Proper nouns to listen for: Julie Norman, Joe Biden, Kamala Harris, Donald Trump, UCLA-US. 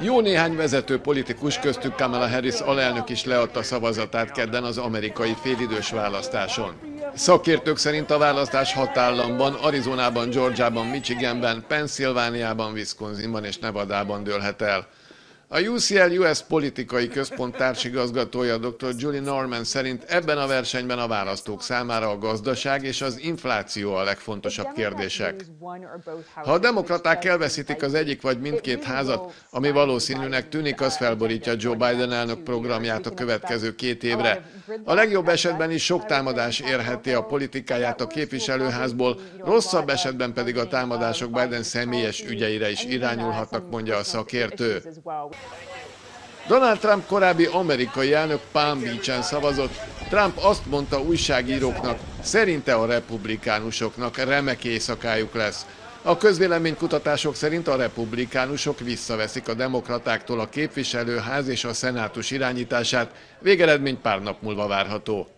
Jó néhány vezető politikus, köztük Kamala Harris alelnök is leadta szavazatát kedden az amerikai félidős választáson. Szakértők szerint a választás 6 államban, Arizonában, Georgiában, Michiganben, Pennsylvániában, Wisconsinban és Nevadában dőlhet el. A UCLA-US politikai központ társigazgatója dr. Julie Norman szerint ebben a versenyben a választók számára a gazdaság és az infláció a legfontosabb kérdések. Ha a demokraták elveszítik az egyik vagy mindkét házat, ami valószínűnek tűnik, az felborítja Joe Biden elnök programját a következő 2 évre. A legjobb esetben is sok támadás érheti a politikáját a képviselőházból, rosszabb esetben pedig a támadások Biden személyes ügyeire is irányulhatnak, mondja a szakértő. Donald Trump korábbi amerikai elnök Palm Beach-en szavazott. Trump azt mondta újságíróknak, szerinte a republikánusoknak remek éjszakájuk lesz. A közvéleménykutatások szerint a republikánusok visszaveszik a demokratáktól a képviselőház és a szenátus irányítását, végeredmény pár nap múlva várható.